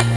Happy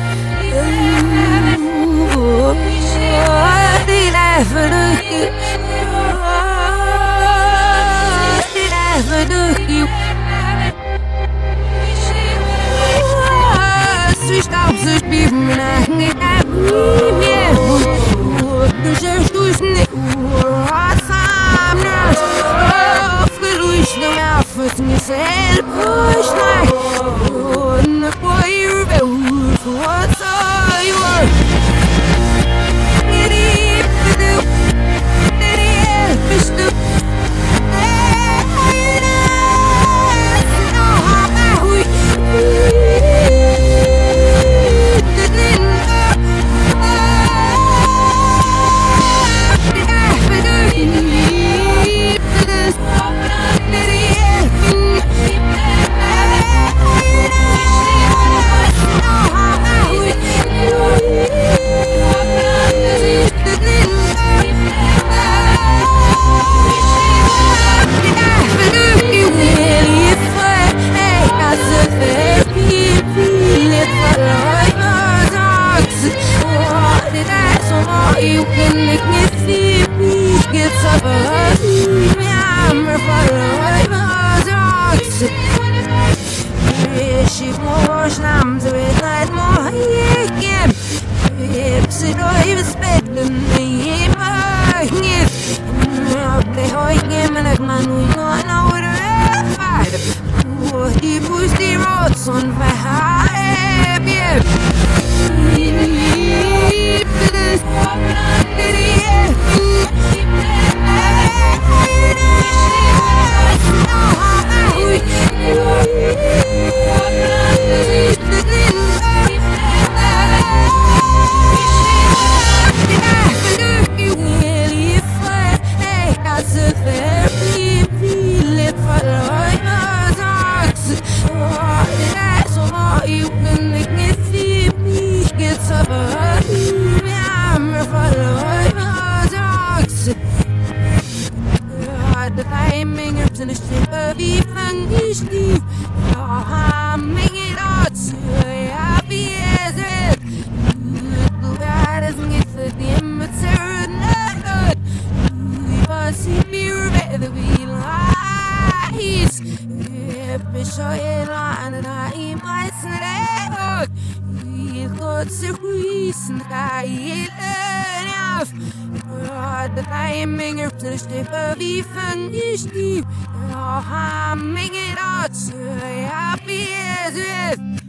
as if